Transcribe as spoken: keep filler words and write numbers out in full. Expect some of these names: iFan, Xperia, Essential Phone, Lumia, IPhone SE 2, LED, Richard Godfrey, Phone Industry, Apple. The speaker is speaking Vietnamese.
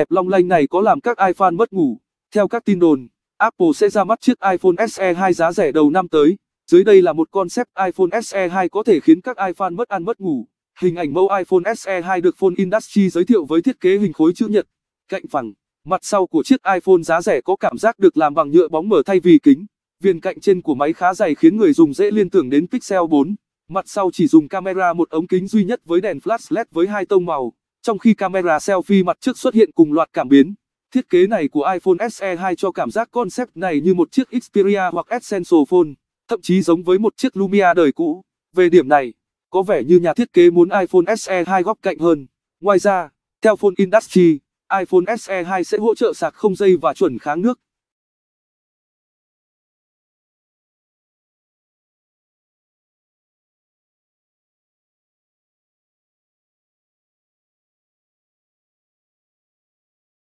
đẹp long lanh này có làm các iFan mất ngủ. Theo các tin đồn, Apple sẽ ra mắt chiếc iPhone ét e hai giá rẻ đầu năm tới. Dưới đây là một concept iPhone ét e hai có thể khiến các iFan mất ăn mất ngủ. Hình ảnh mẫu iPhone ét e hai được Phone Industry giới thiệu với thiết kế hình khối chữ nhật. Cạnh phẳng, mặt sau của chiếc iPhone giá rẻ có cảm giác được làm bằng nhựa bóng mở thay vì kính. Viền cạnh trên của máy khá dày khiến người dùng dễ liên tưởng đến Pixel bốn. Mặt sau chỉ dùng camera một ống kính duy nhất với đèn flash led với hai tông màu, trong khi camera selfie mặt trước xuất hiện cùng loạt cảm biến. Thiết kế này của iPhone ét e hai cho cảm giác concept này như một chiếc Xperia hoặc Essential Phone, thậm chí giống với một chiếc Lumia đời cũ. Về điểm này, có vẻ như nhà thiết kế muốn iPhone ét e hai góc cạnh hơn. Ngoài ra, theo Phone Industry, iPhone ét e hai sẽ hỗ trợ sạc không dây và chuẩn kháng nước.